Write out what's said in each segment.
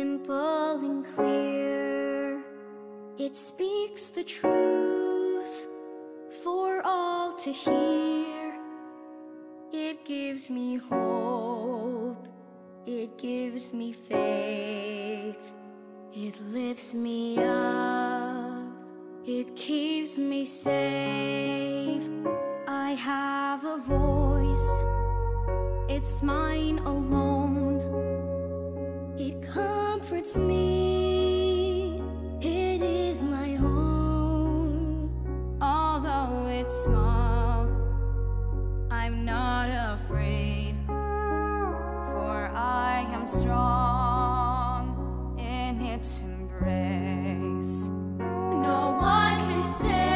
simple and clear. It speaks the truth for all to hear. It gives me hope. It gives me faith. It lifts me up. It keeps me safe. I have a voice. It's mine alone. It comforts me. It is my home. Although it's small, I'm not afraid, for I am strong in its embrace. No one can say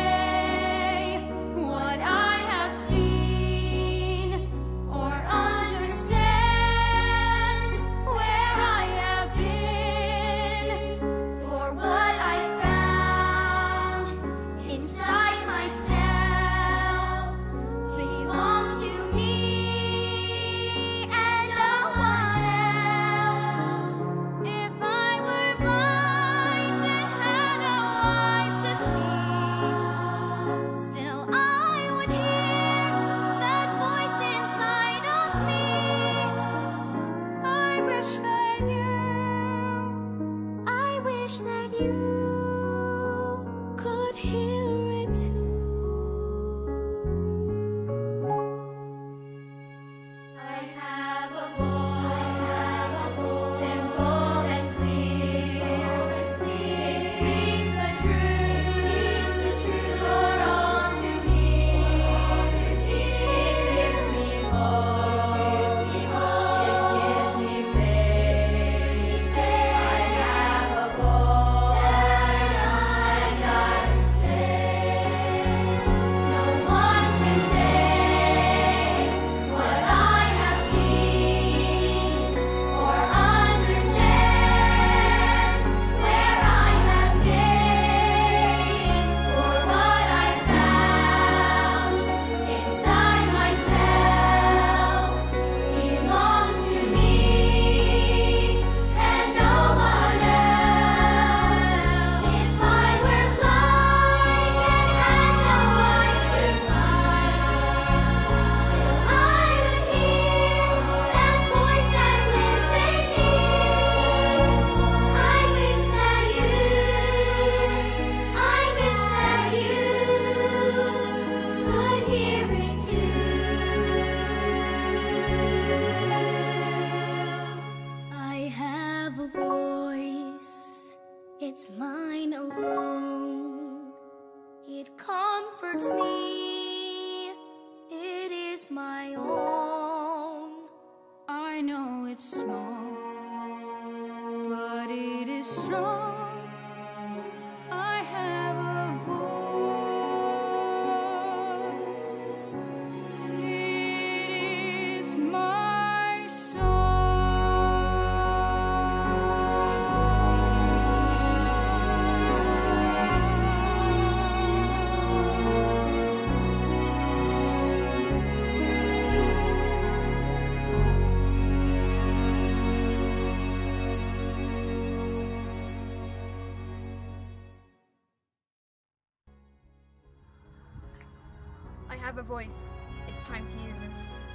I have a voice. It's time to use it.